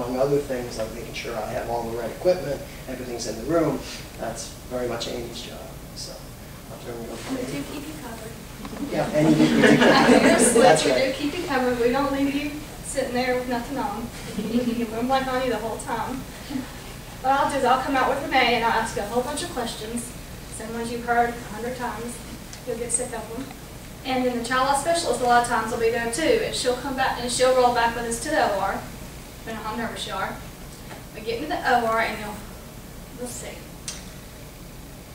among other things, like making sure I have all the right equipment, everything's in the room. That's very much Amy's job. So I'll turn it over to Amy. We do keep you covered. Yeah, Amy, you do keep you covered. That's right. We do keep you covered. We don't leave you sitting there with nothing on. You can boom like on you the whole time. What I'll do is I'll come out with Renee and I'll ask you a whole bunch of questions. Some ones you've heard 100 times. You'll get sick of them. And then the child life specialist a lot of times will be there too, and she'll come back and she'll roll back with us to the OR, depending on how nervous you are. We get into the OR and you'll see.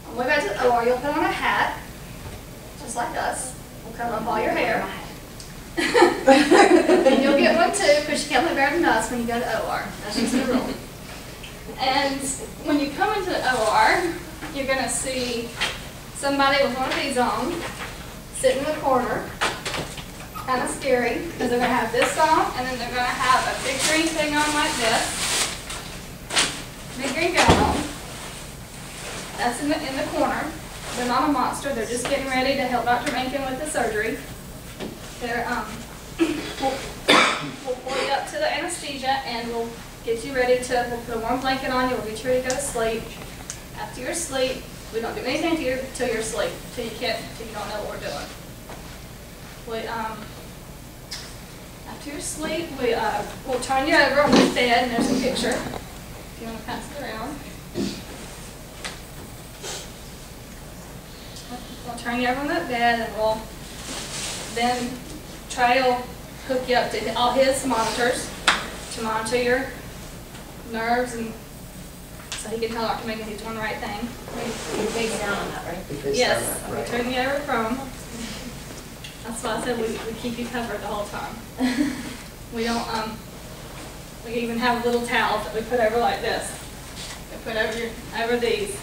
On the way back to the OR, you'll put on a hat, just like us. We'll cover up all your hair. And you'll get one too, because you can't look better than us when you go to the OR. That's just the rule. And when you come into the OR, you're going to see somebody with one of these on, sit in the corner, kind of scary, because they're going to have this on, and then they're going to have a big green thing on like this, big green gown on. That's in the corner. They're not a monster. They're just getting ready to help Dr. Mankin with the surgery. They're we'll pull you up to the anesthesia, and we'll get you ready to. We'll put a warm blanket on you. We'll get you ready to go to sleep. After you're asleep, we don't do anything till you're asleep, till you don't know what we're doing. We, after you're asleep, we'll turn you over on the bed, and there's a picture, if you want to pass it around. We'll turn you over on that bed, and we'll then Trey will hook you up to all his monitors to monitor your nerves, and so he can tell Dr. Megan he's doing the right thing. You face down on that, right? Yes, we turn you over from. That's why I said we keep you covered the whole time. We don't, we even have little towels that we put over like this. We put over these.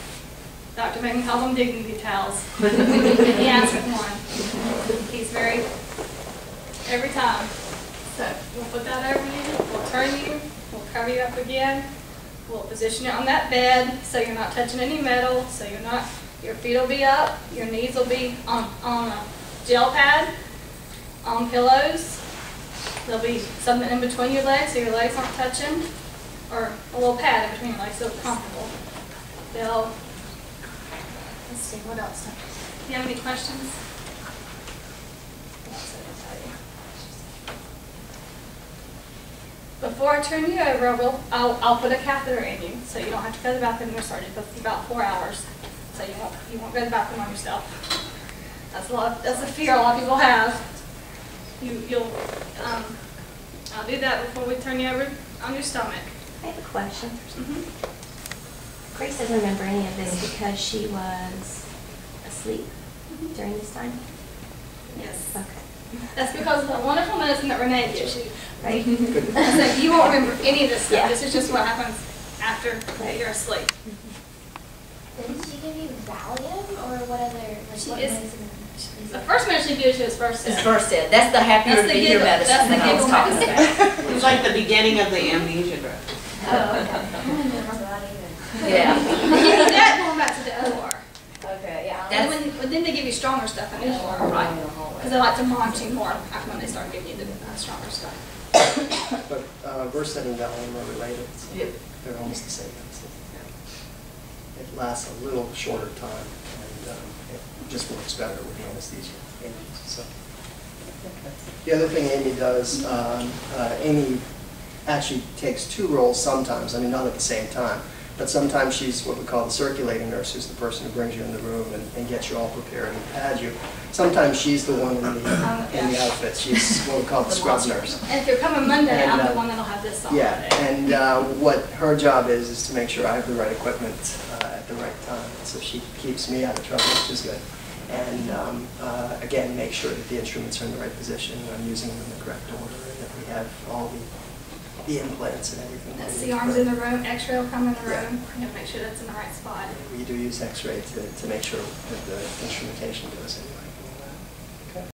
Dr. Megan called them dignity towels. He asked for one. He's very, every time. So we'll put that over you, we'll turn you, we'll cover you up again. We'll position it on that bed so you're not touching any metal, so you're not, your feet will be up, your knees will be on a gel pad, on pillows. There'll be something in between your legs so your legs aren't touching, or a little pad in between your legs so it's comfortable. They'll, let's see, what else? Do you have any questions? What else did I tell you? Before I turn you over, I'll put a catheter in you, so you don't have to go to the bathroom or surgery. It's about 4 hours, so you won't go to the bathroom on yourself. That's a fear a lot of people have. I'll do that before we turn you over on your stomach. I have a question. Mm-hmm. Grace doesn't remember any of this because she was asleep during this time. Yes. Okay. That's because of the wonderful medicine that Renee gives you, right? So you won't remember any of this stuff. Yeah. This is just what happens after you're asleep. Did she give you Valium or what other? The first medicine she gives you is Versed. It's Versed. That's the happier to hear medicine. That's the giggle medicine. It's like the beginning of the amnesia drug. Oh, okay. I don't remember that either. Yeah. That going back to the OR. Okay, yeah. Then they give you stronger stuff in the OR, right? Because they like to monitor you more after when they start giving you the stronger stuff. But Versed and Valium are related, so yeah. They're almost the same. So, yeah. It lasts a little shorter time, and it just works better with anesthesia. So. Okay. The other thing Amy does, Amy actually takes two roles sometimes, I mean not at the same time. But sometimes she's what we call the circulating nurse, who's the person who brings you in the room and gets you all prepared and pad you. Sometimes she's the one in the outfit. She's what we call the scrub nurse. And if you're coming Monday, I'm the one that'll have this on. Yeah, and what her job is to make sure I have the right equipment at the right time. So she keeps me out of trouble, which is good. And again, make sure that the instruments are in the right position, and I'm using them in the correct order, and that we have all the implants and everything. That's the arms in the room, x-ray will come in the room, you have to make sure that's in the right spot. We do use x-ray to make sure that the instrumentation goes anyway.